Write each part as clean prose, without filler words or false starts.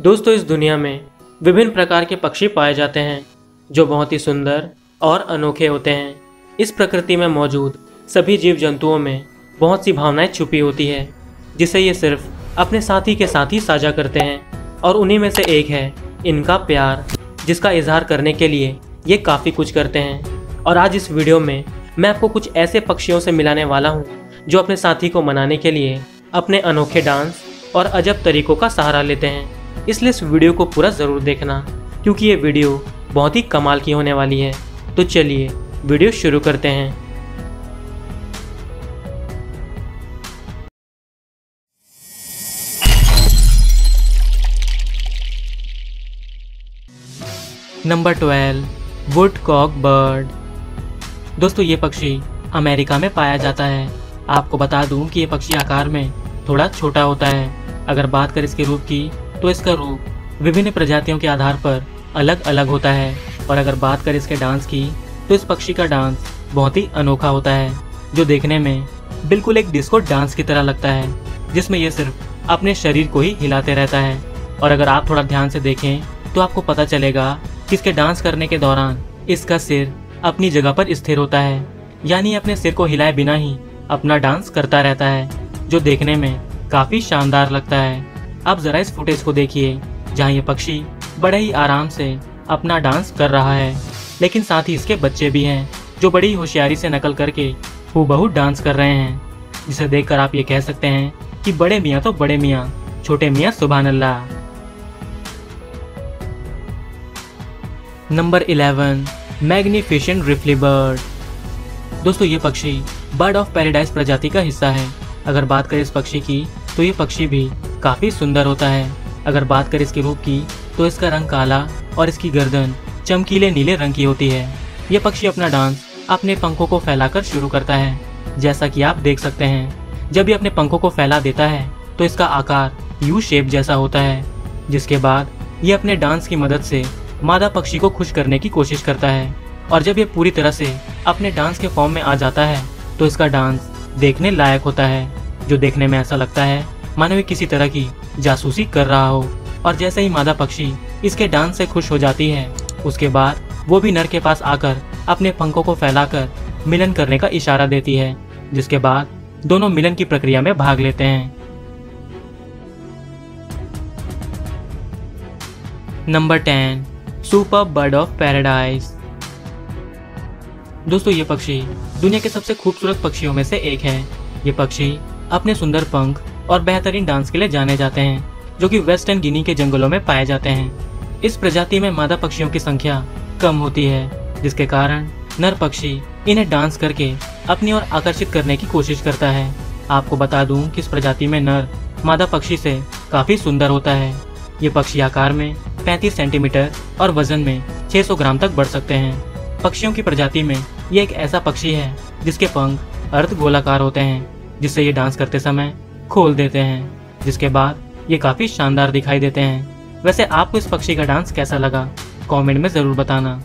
दोस्तों, इस दुनिया में विभिन्न प्रकार के पक्षी पाए जाते हैं जो बहुत ही सुंदर और अनोखे होते हैं। इस प्रकृति में मौजूद सभी जीव जंतुओं में बहुत सी भावनाएं छुपी होती है जिसे ये सिर्फ अपने साथी के साथ ही साझा करते हैं, और उन्हीं में से एक है इनका प्यार, जिसका इजहार करने के लिए ये काफ़ी कुछ करते हैं। और आज इस वीडियो में मैं आपको कुछ ऐसे पक्षियों से मिलाने वाला हूँ जो अपने साथी को मनाने के लिए अपने अनोखे डांस और अजब तरीकों का सहारा लेते हैं। इसलिए इस वीडियो को पूरा ज़रूर देखना, क्योंकि ये वीडियो बहुत ही कमाल की होने वाली है। तो चलिए वीडियो शुरू करते हैं। Number 12 would Kock bird. दोस्तों, ये पक्षी अमेरिका में पाया जाता है। आपको बता दूं कि ये पक्षी आकार में थोड़ा छोटा होता है। अगर बात करें इसके रूप की तो इसका रूप विभिन्न प्रजातियों के आधार पर अलग अलग होता है, और अगर बात करें इसके डांस की तो इस पक्षी का डांस बहुत ही अनोखा होता है, जो देखने में बिल्कुल एक डिस्को डांस की तरह लगता है, जिसमें यह सिर्फ अपने शरीर को ही हिलाते रहता है। और अगर आप थोड़ा ध्यान से देखें तो आपको पता चलेगा कि इसके डांस करने के दौरान इसका सिर अपनी जगह पर स्थिर होता है, यानी अपने सिर को हिलाए बिना ही अपना डांस करता रहता है, जो देखने में काफ़ी शानदार लगता है। अब ज़रा इस फुटेज को देखिए, जहाँ ये पक्षी बड़े ही आराम से अपना डांस कर रहा है, लेकिन साथ ही इसके बच्चे भी हैं जो बड़ी होशियारी से नकल करके हूबहू डांस कर रहे हैं, जिसे देखकर आप ये कह सकते हैं कि बड़े मियाँ तो बड़े मियाँ, छोटे मियाँ सुभान अल्लाह। Number 11 magnificent riflebird. दोस्तों, ये पक्षी बर्ड ऑफ पैराडाइज प्रजाति का हिस्सा है। अगर बात करें इस पक्षी की तो ये पक्षी भी काफ़ी सुंदर होता है। अगर बात करें इसके रूप की तो इसका रंग काला और इसकी गर्दन चमकीले नीले रंग की होती है। ये पक्षी अपना डांस अपने पंखों को फैलाकर शुरू करता है, जैसा कि आप देख सकते हैं। जब ये अपने पंखों को फैला देता है तो इसका आकार यू शेप जैसा होता है, जिसके बाद ये अपने डांस की मदद से मादा पक्षी को खुश करने की कोशिश करता है, और जब ये पूरी तरह से अपने डांस के फॉर्म में आ जाता है तो इसका डांस देखने लायक होता है, जो देखने में ऐसा लगता है मानो ये किसी तरह की जासूसी कर रहा हो। और जैसे ही मादा पक्षी इसके डांस से खुश हो जाती है, उसके बाद वो भी नर के पास आकर अपने पंखों को फैलाकर मिलन करने का इशारा देती है, जिसके बाद दोनों मिलन की प्रक्रिया में भाग लेते हैं। Number 10 super bird of paradise. दोस्तों, ये पक्षी दुनिया के सबसे खूबसूरत पक्षियों में से एक है। ये पक्षी अपने सुंदर पंख और बेहतरीन डांस के लिए जाने जाते हैं, जो कि वेस्टर्न गिनी के जंगलों में पाए जाते हैं। इस प्रजाति में मादा पक्षियों की संख्या कम होती है, जिसके कारण नर पक्षी इन्हें डांस करके अपनी ओर आकर्षित करने की कोशिश करता है। आपको बता दूं कि इस प्रजाति में नर मादा पक्षी से काफ़ी सुंदर होता है। ये पक्षी आकार में 35 सेंटीमीटर और वजन में 600 ग्राम तक बढ़ सकते हैं। पक्षियों की प्रजाति में ये एक ऐसा पक्षी है जिसके पंख अर्ध गोलाकार होते हैं, जिससे ये डांस करते समय खोल देते हैं, जिसके बाद ये काफ़ी शानदार दिखाई देते हैं। वैसे आपको इस पक्षी का डांस कैसा लगा, कमेंट में ज़रूर बताना।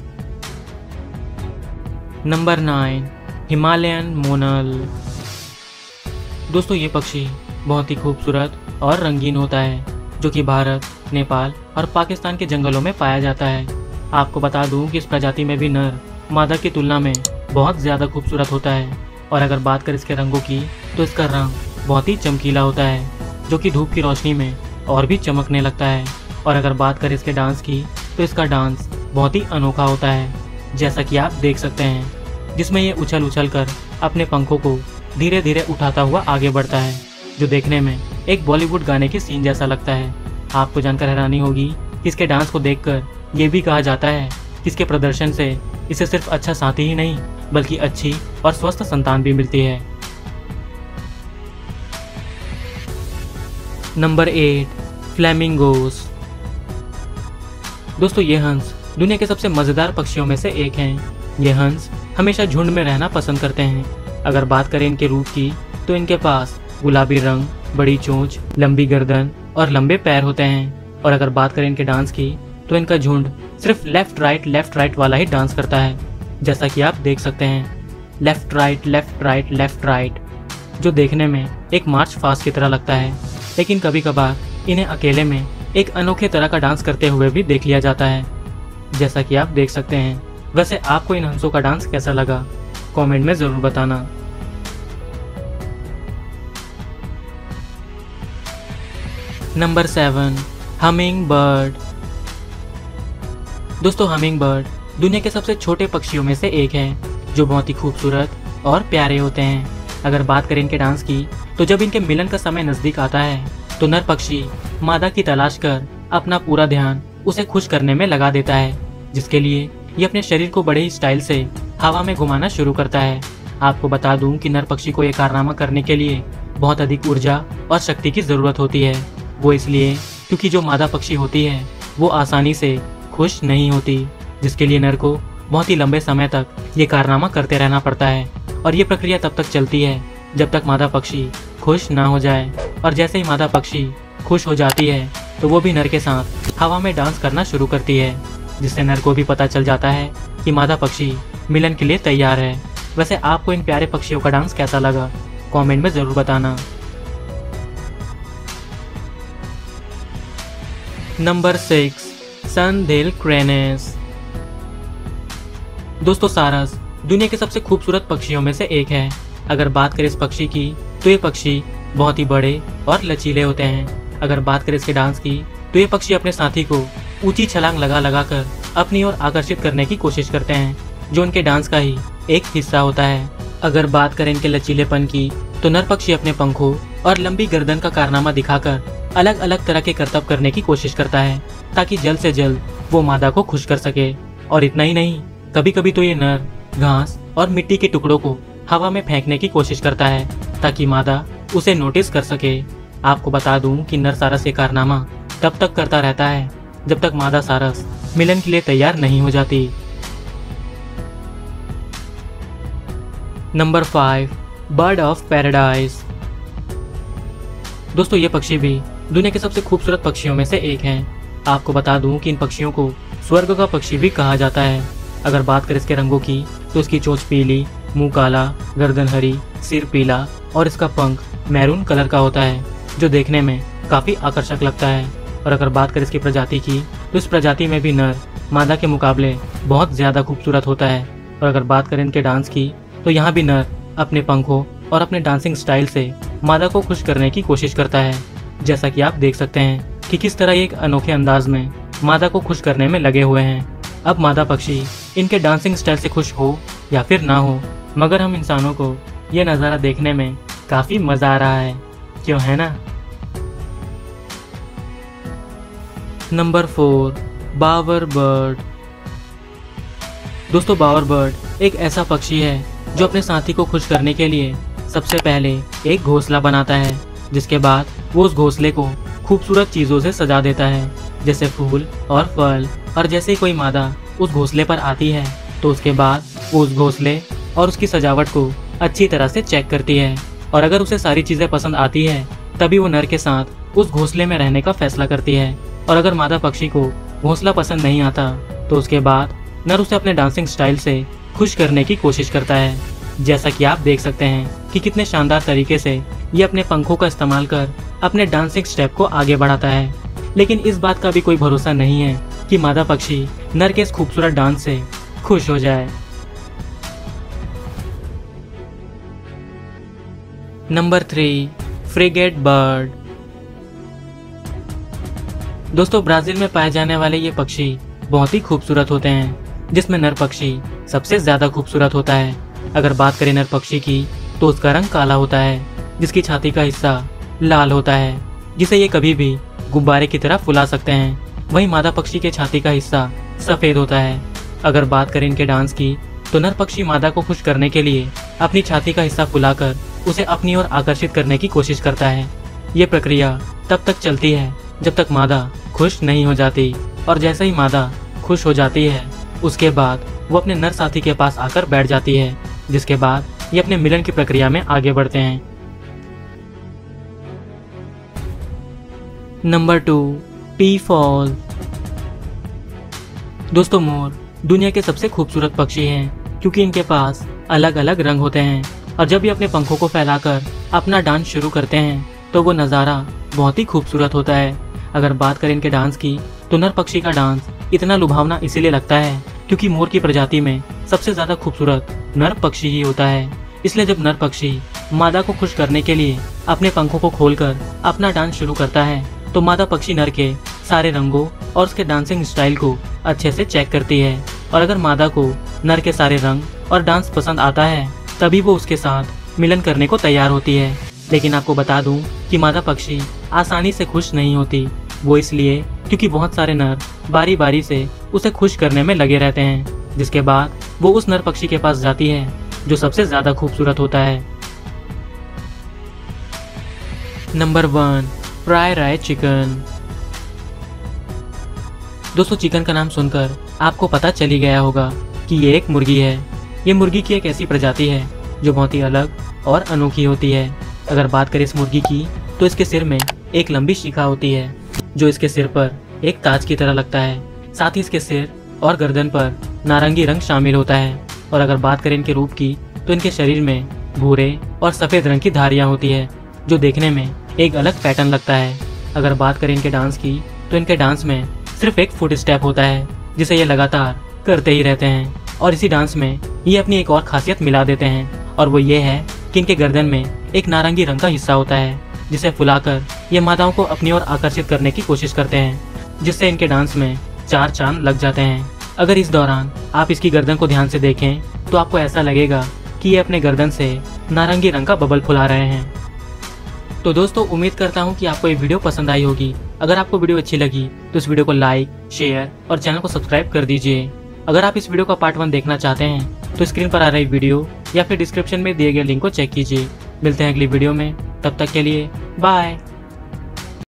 Number 9 Himalayan monal. दोस्तों, ये पक्षी बहुत ही खूबसूरत और रंगीन होता है, जो कि भारत, नेपाल और पाकिस्तान के जंगलों में पाया जाता है। आपको बता दूं कि इस प्रजाति में भी नर मादा की तुलना में बहुत ज़्यादा खूबसूरत होता है, और अगर बात करें इसके रंगों की तो इसका रंग बहुत ही चमकीला होता है, जो कि धूप की रोशनी में और भी चमकने लगता है। और अगर बात करें इसके डांस की तो इसका डांस बहुत ही अनोखा होता है, जैसा कि आप देख सकते हैं, जिसमें यह उछल उछल कर अपने पंखों को धीरे धीरे उठाता हुआ आगे बढ़ता है, जो देखने में एक बॉलीवुड गाने के सीन जैसा लगता है। आपको जानकर हैरानी होगी कि इसके डांस को देखकर ये भी कहा जाता है कि इसके प्रदर्शन से इसे सिर्फ अच्छा साथी ही नहीं बल्कि अच्छी और स्वस्थ संतान भी मिलती है। Number 8 flamingos. दोस्तों, ये हंस दुनिया के सबसे मज़ेदार पक्षियों में से एक हैं। ये हंस हमेशा झुंड में रहना पसंद करते हैं। अगर बात करें इनके रूप की तो इनके पास गुलाबी रंग, बड़ी चोंच, लंबी गर्दन और लंबे पैर होते हैं। और अगर बात करें इनके डांस की तो इनका झुंड सिर्फ लेफ्ट राइट वाला ही डांस करता है, जैसा कि आप देख सकते हैं। लेफ्ट राइट, जो देखने में एक मार्च पास्ट की तरह लगता है, लेकिन कभी कभार इन्हें अकेले में एक अनोखे तरह का डांस करते हुए भी देख लिया जाता है, जैसा कि आप देख सकते हैं। वैसे आपको इन हंसों का डांस कैसा लगा, कमेंट में ज़रूर बताना। Number 7, humming bird. दोस्तों, हमिंग बर्ड दुनिया के सबसे छोटे पक्षियों में से एक है, जो बहुत ही खूबसूरत और प्यारे होते हैं। अगर बात करें इनके डांस की, तो जब इनके मिलन का समय नज़दीक आता है, तो नर पक्षी मादा की तलाश कर अपना पूरा ध्यान उसे खुश करने में लगा देता है, जिसके लिए ये अपने शरीर को बड़े ही स्टाइल से हवा में घुमाना शुरू करता है। आपको बता दूं कि नर पक्षी को ये कारनामा करने के लिए बहुत अधिक ऊर्जा और शक्ति की ज़रूरत होती है। वो इसलिए क्योंकि जो मादा पक्षी होती है वो आसानी से खुश नहीं होती, जिसके लिए नर को बहुत ही लंबे समय तक ये कारनामा करते रहना पड़ता है। और ये प्रक्रिया तब तक चलती है जब तक मादा पक्षी खुश ना हो जाए, और जैसे ही मादा पक्षी खुश हो जाती है तो वो भी नर के साथ हवा में डांस करना शुरू करती है, जिससे नर को भी पता चल जाता है कि मादा पक्षी मिलन के लिए तैयार है। वैसे आपको इन प्यारे पक्षियों का डांस कैसा लगा, कमेंट में ज़रूर बताना। Number 6, sandhill cranes. दोस्तों, सारस दुनिया के सबसे खूबसूरत पक्षियों में से एक है। अगर बात करें इस पक्षी की, तो ये पक्षी बहुत ही बड़े और लचीले होते हैं। अगर बात करें इसके डांस की, तो ये पक्षी अपने साथी को ऊंची छलांग लगा कर अपनी ओर आकर्षित करने की कोशिश करते हैं, जो उनके डांस का ही एक हिस्सा होता है। अगर बात करें इनके लचीलेपन की, तो नर पक्षी अपने पंखों और लंबी गर्दन का कारनामा दिखाकर अलग अलग तरह के करतब करने की कोशिश करता है, ताकि जल्द से जल्द वो मादा को खुश कर सके। और इतना ही नहीं, कभी कभी तो ये नर घास और मिट्टी के टुकड़ों को हवा में फेंकने की कोशिश करता है, ताकि मादा उसे नोटिस कर सके। आपको बता दूं कि नर सारस ये कारनामा तब तक करता रहता है जब तक मादा सारस मिलन के लिए तैयार नहीं हो जाती। Number 5, bird of paradise. दोस्तों, ये पक्षी भी दुनिया के सबसे खूबसूरत पक्षियों में से एक है। आपको बता दूं कि इन पक्षियों को स्वर्ग का पक्षी भी कहा जाता है। अगर बात करें इसके रंगों की, तो इसकी चोंच पीली, मुंह काला, गर्दन हरी, सिर पीला और इसका पंख मैरून कलर का होता है, जो देखने में काफ़ी आकर्षक लगता है। और अगर बात करें इसकी प्रजाति की, तो इस प्रजाति में भी नर मादा के मुकाबले बहुत ज़्यादा खूबसूरत होता है। और अगर बात करें इनके डांस की, तो यहाँ भी नर अपने पंखों और अपने डांसिंग स्टाइल से मादा को खुश करने की कोशिश करता है, जैसा कि आप देख सकते हैं कि किस तरह ये एक अनोखे अंदाज में मादा को खुश करने में लगे हुए हैं। अब मादा पक्षी इनके डांसिंग स्टाइल से खुश हो या फिर ना हो, मगर हम इंसानों को ये नज़ारा देखने में काफ़ी मज़ा आ रहा है, क्यों, है ना। Number 4, bower bird. दोस्तों, बावर बर्ड एक ऐसा पक्षी है जो अपने साथी को खुश करने के लिए सबसे पहले एक घोंसला बनाता है, जिसके बाद वो उस घोंसले को खूबसूरत चीज़ों से सजा देता है, जैसे फूल और फल। और जैसे ही कोई मादा उस घोंसले पर आती है, तो उसके बाद वो उस घोंसले और उसकी सजावट को अच्छी तरह से चेक करती है, और अगर उसे सारी चीज़ें पसंद आती है, तभी वो नर के साथ उस घोंसले में रहने का फैसला करती है। और अगर मादा पक्षी को घोंसला पसंद नहीं आता, तो उसके बाद नर उसे अपने डांसिंग स्टाइल से खुश करने की कोशिश करता है, जैसा कि आप देख सकते हैं कि कितने शानदार तरीके से ये अपने पंखों का इस्तेमाल कर अपने डांसिंग स्टेप को आगे बढ़ाता है। लेकिन इस बात का भी कोई भरोसा नहीं है कि मादा पक्षी नर के इस खूबसूरत डांस से खुश हो जाए। Number 3, frigate bird. दोस्तों, ब्राज़ील में पाए जाने वाले ये पक्षी बहुत ही खूबसूरत होते हैं, जिसमें नर पक्षी सबसे ज़्यादा खूबसूरत होता है। अगर बात करें नर पक्षी की, तो उसका रंग काला होता है, जिसकी छाती का हिस्सा लाल होता है, जिसे ये कभी भी गुब्बारे की तरह फुला सकते हैं। वहीं मादा पक्षी के छाती का हिस्सा सफ़ेद होता है। अगर बात करें इनके डांस की, तो नर पक्षी मादा को खुश करने के लिए अपनी छाती का हिस्सा फुलाकर उसे अपनी ओर आकर्षित करने की कोशिश करता है। ये प्रक्रिया तब तक चलती है जब तक मादा खुश नहीं हो जाती, और जैसे ही मादा खुश हो जाती है, उसके बाद वो अपने नर साथी के पास आकर बैठ जाती है, जिसके बाद ये अपने मिलन की प्रक्रिया में आगे बढ़ते हैं। Number 2, peafowl. दोस्तों, मोर दुनिया के सबसे खूबसूरत पक्षी हैं, क्योंकि इनके पास अलग अलग रंग होते हैं, और जब ये अपने पंखों को फैलाकर अपना डांस शुरू करते हैं, तो वो नज़ारा बहुत ही खूबसूरत होता है। अगर बात करें इनके डांस की तो नर पक्षी का डांस इतना लुभावना इसीलिए लगता है क्योंकि मोर की प्रजाति में सबसे ज्यादा खूबसूरत नर पक्षी ही होता है। इसलिए जब नर पक्षी मादा को खुश करने के लिए अपने पंखों को खोलकर अपना डांस शुरू करता है तो मादा पक्षी नर के सारे रंगों और उसके डांसिंग स्टाइल को अच्छे से चेक करती है, और अगर मादा को नर के सारे रंग और डांस पसंद आता है तभी वो उसके साथ मिलन करने को तैयार होती है। लेकिन आपको बता दूं कि मादा पक्षी आसानी से खुश नहीं होती, वो इसलिए क्योंकि बहुत सारे नर बारी बारी से उसे खुश करने में लगे रहते हैं, जिसके बाद वो उस नर पक्षी के पास जाती है जो सबसे ज्यादा खूबसूरत होता है। Number 1, fried chicken. दोस्तों, चिकन का नाम सुनकर आपको पता चली गया होगा कि ये एक मुर्गी है। ये मुर्गी की एक ऐसी प्रजाति है जो बहुत ही अलग और अनोखी होती है। अगर बात करें इस मुर्गी की तो इसके सिर में एक लंबी शिखा होती है जो इसके सिर पर एक ताज की तरह लगता है। साथ ही इसके सिर और गर्दन पर नारंगी रंग शामिल होता है, और अगर बात करें इनके रूप की तो इनके शरीर में भूरे और सफ़ेद रंग की धारियाँ होती है जो देखने में एक अलग पैटर्न लगता है। अगर बात करें इनके डांस की तो इनके डांस में सिर्फ एक फुट स्टेप होता है जिसे ये लगातार करते ही रहते हैं, और इसी डांस में ये अपनी एक और खासियत मिला देते हैं, और वो ये है कि इनके गर्दन में एक नारंगी रंग का हिस्सा होता है जिसे फुलाकर ये मादाओं को अपनी ओर आकर्षित करने की कोशिश करते हैं, जिससे इनके डांस में 4 चांद लग जाते हैं। अगर इस दौरान आप इसकी गर्दन को ध्यान से देखें तो आपको ऐसा लगेगा कि ये अपने गर्दन से नारंगी रंग का बबल फुला रहे हैं। तो दोस्तों, उम्मीद करता हूँ कि आपको ये वीडियो पसंद आई होगी। अगर आपको वीडियो अच्छी लगी तो इस वीडियो को लाइक, शेयर और चैनल को सब्सक्राइब कर दीजिए। अगर आप इस वीडियो का पार्ट 1 देखना चाहते हैं तो स्क्रीन पर आ रही वीडियो या फिर डिस्क्रिप्शन में दिए गए लिंक को चेक कीजिए। मिलते हैं अगली वीडियो में, तब तक के लिए बाय।